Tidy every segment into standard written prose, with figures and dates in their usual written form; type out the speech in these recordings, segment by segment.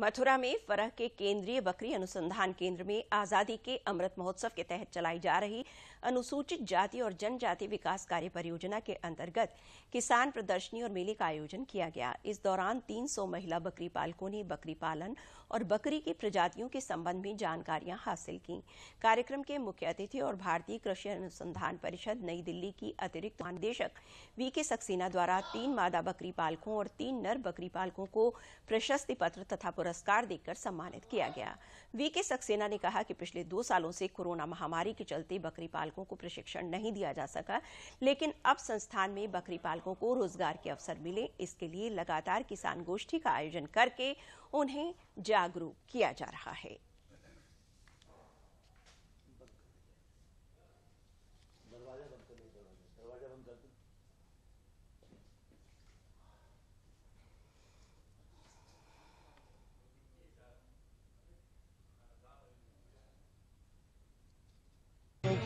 मथुरा में फरह के केंद्रीय बकरी अनुसंधान केंद्र में आजादी के अमृत महोत्सव के तहत चलाई जा रही अनुसूचित जाति और जनजाति विकास कार्य परियोजना के अंतर्गत किसान प्रदर्शनी और मेले का आयोजन किया गया। इस दौरान 300 महिला बकरी पालकों ने बकरी पालन और बकरी की प्रजातियों के संबंध में जानकारियां हासिल की। कार्यक्रम के मुख्य अतिथि और भारतीय कृषि अनुसंधान परिषद नई दिल्ली की अतिरिक्त महानिदेशक वीके सक्सेना द्वारा 3 मादा बकरी पालकों और 3 नर बकरी पालकों को प्रशस्ति पत्र तथा पुरस्कार देकर सम्मानित किया गया। वीके सक्सेना ने कहा कि पिछले 2 सालों से कोरोना महामारी के चलते बकरी पालकों को प्रशिक्षण नहीं दिया जा सका, लेकिन अब संस्थान में बकरी पालकों को रोजगार के अवसर मिले, इसके लिए लगातार किसान गोष्ठी का आयोजन करके उन्हें जागरूक किया जा रहा है।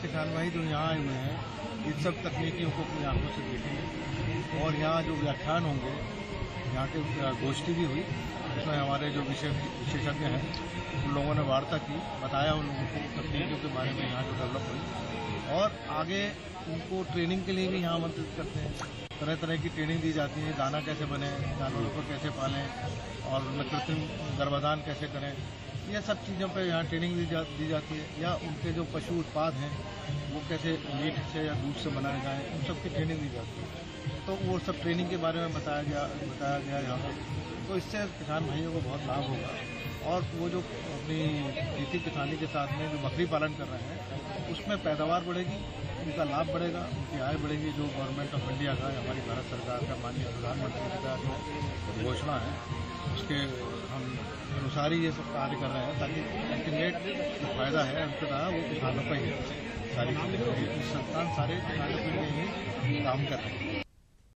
किसान भाई जो यहाँ आए हुए हैं इन सब तकनीकियों को अपनी आंखों से देखेंगे और यहाँ जो व्याख्यान होंगे, यहाँ के गोष्ठी भी हुई, इसमें हमारे जो विशेषज्ञ हैं उन लोगों ने वार्ता की, बताया उन लोगों को तकनीकियों के बारे में यहाँ जो डेवलप हुई, और आगे उनको ट्रेनिंग के लिए भी यहाँ आमंत्रित करते हैं। तरह तरह की ट्रेनिंग दी जाती है, दाना कैसे बने, जानवरों को कैसे पालें और उनमें कृत्रिम गर्भाधान कैसे करें, यह सब चीज़ों पर यहाँ ट्रेनिंग दी जाती है, या उनके जो पशु उत्पाद हैं वो कैसे मीट से या दूध से बनाए जाएँ, उन सब की ट्रेनिंग दी जाती है। तो वो सब ट्रेनिंग के बारे में बताया गया यहाँ पर, तो इससे किसान भाइयों को बहुत लाभ होगा और वो जो अपनी खेती किसानी के साथ में जो बकरी पालन कर रहे हैं उसमें पैदावार बढ़ेगी, उनका लाभ बढ़ेगा, उनकी आय बढ़ेगी। जो गवर्नमेंट ऑफ इंडिया का, हमारी भारत सरकार का, माननीय प्रधानमंत्री जी का जो घोषणा है उसके हम अनुसार ही ये सब कार्य कर रहे हैं, ताकि अल्टीमेट जो फायदा है अंततः वो किसानों पर ही है। सारी संस्थान सारे किसानों के लिए ही काम कर रहे हैं।